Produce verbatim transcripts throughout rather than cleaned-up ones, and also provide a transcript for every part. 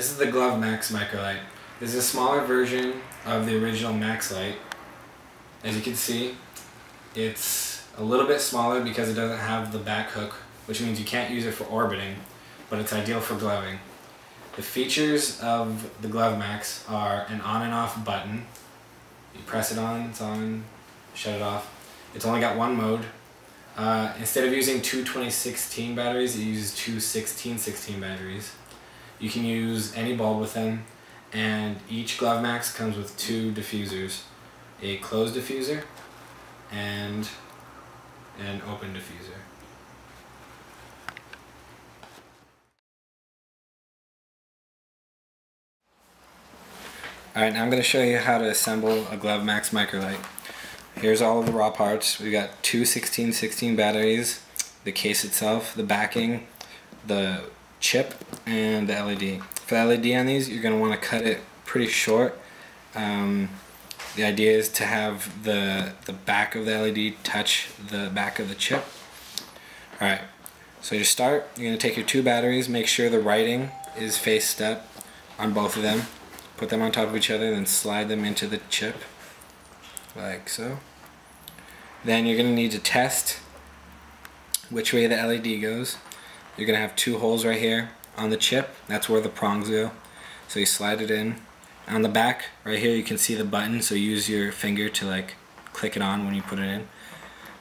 This is the GluvMax MicroLite. This is a smaller version of the original MaxLite. As you can see, it's a little bit smaller because it doesn't have the back hook, which means you can't use it for orbiting, but it's ideal for gloving. The features of the GluvMax are an on and off button. You press it on, it's on, shut it off. It's only got one mode. Uh, instead of using two twenty sixteen batteries, it uses two sixteen sixteen batteries. You can use any bulb with them, and each GluvMax comes with two diffusers, a closed diffuser and an open diffuser. Alright, now I'm going to show you how to assemble a GluvMax MicroLite. Here's all of the raw parts. We've got two sixteen sixteen batteries, the case itself, the backing, the chip, and the L E D. For the L E D on these, you're going to want to cut it pretty short. Um, the idea is to have the, the back of the L E D touch the back of the chip. Alright, so to start, you're going to take your two batteries, make sure the writing is faced up on both of them. Put them on top of each other and then slide them into the chip, like so. Then you're going to need to test which way the L E D goes. You're going to have two holes right here on the chip. That's where the prongs go. So you slide it in. On the back, right here, you can see the button, so use your finger to like click it on when you put it in.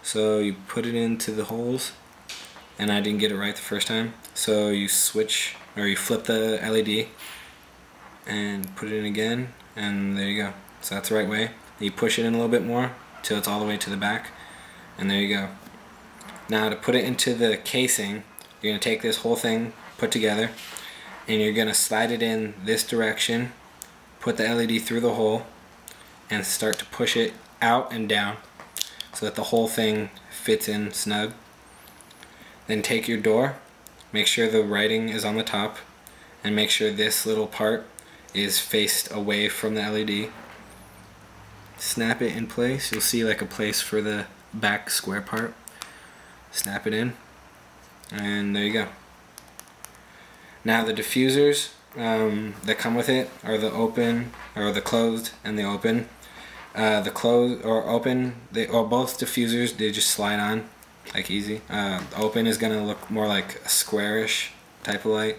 So you put it into the holes, and I didn't get it right the first time. So you switch, or you flip the L E D, and put it in again, and there you go. So that's the right way. You push it in a little bit more till it's all the way to the back, and there you go. Now to put it into the casing, you're going to take this whole thing put together, and you're going to slide it in this direction, put the L E D through the hole, and start to push it out and down so that the whole thing fits in snug. Then take your door, make sure the writing is on the top, and make sure this little part is faced away from the L E D. Snap it in place. You'll see like a place for the back square part. Snap it in, and there you go. Now the diffusers um, that come with it are the open, or the closed and the open. Uh, the closed or open, they or both diffusers, they just slide on like easy. Uh, the open is gonna look more like a squarish type of light,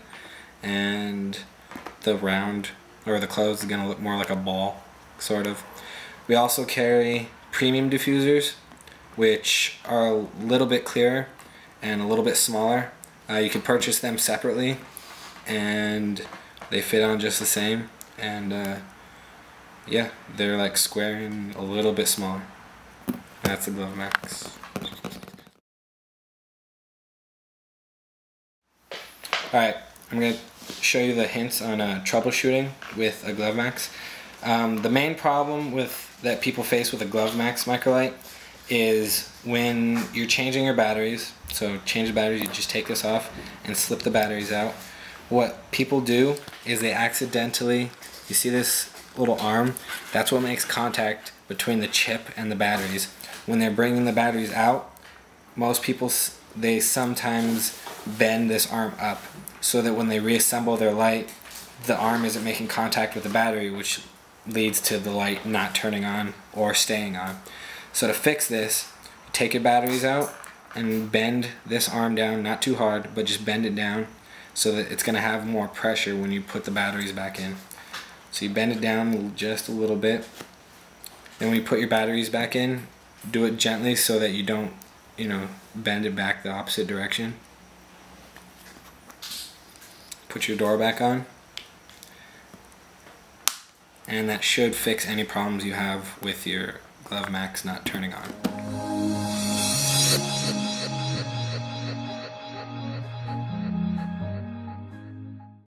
and the round or the closed is going to look more like a ball, sort of. We also carry premium diffusers, which are a little bit clearer and a little bit smaller. Uh, you can purchase them separately, and they fit on just the same. And uh, yeah, they're like square and a little bit smaller. That's the GluvMax. Alright, I'm going to show you the hints on uh, troubleshooting with a GluvMax. Um, the main problem with that people face with a GluvMax MicroLite is when you're changing your batteries. So change the batteries, you just take this off and slip the batteries out. What people do is they accidentally, you see this little arm, that's what makes contact between the chip and the batteries. When they're bringing the batteries out, most people, they sometimes bend this arm up, so that when they reassemble their light, the arm isn't making contact with the battery, which leads to the light not turning on or staying on. So to fix this, take your batteries out and bend this arm down, not too hard, but just bend it down so that it's going to have more pressure when you put the batteries back in. So you bend it down just a little bit. Then when you put your batteries back in, do it gently so that you don't, you know, bend it back the opposite direction. Put your door back on, and that should fix any problems you have with your GluvMax not turning on.